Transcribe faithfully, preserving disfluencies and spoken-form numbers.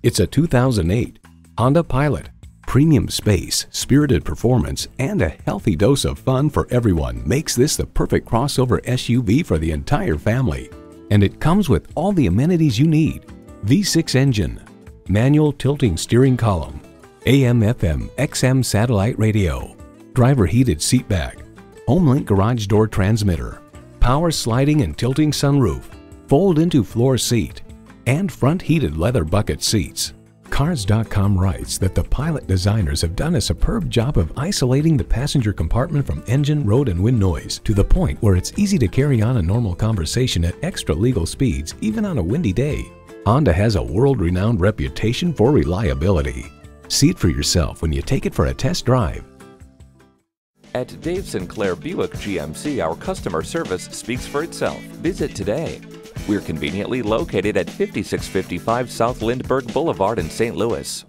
It's a two thousand eight Honda Pilot. Premium space, spirited performance, and a healthy dose of fun for everyone makes this the perfect crossover S U V for the entire family. And it comes with all the amenities you need. V six engine, manual tilting steering column, A M F M X M satellite radio, driver heated seat back, HomeLink garage door transmitter, power sliding and tilting sunroof, fold into floor seat, and front heated leather bucket seats. Cars dot com writes that the Pilot designers have done a superb job of isolating the passenger compartment from engine, road, and wind noise to the point where it's easy to carry on a normal conversation at extra legal speeds, even on a windy day. Honda has a world-renowned reputation for reliability. See it for yourself when you take it for a test drive. At Dave Sinclair Buick G M C, our customer service speaks for itself. Visit today. We're conveniently located at fifty-six fifty-five South Lindbergh Boulevard in Saint Louis.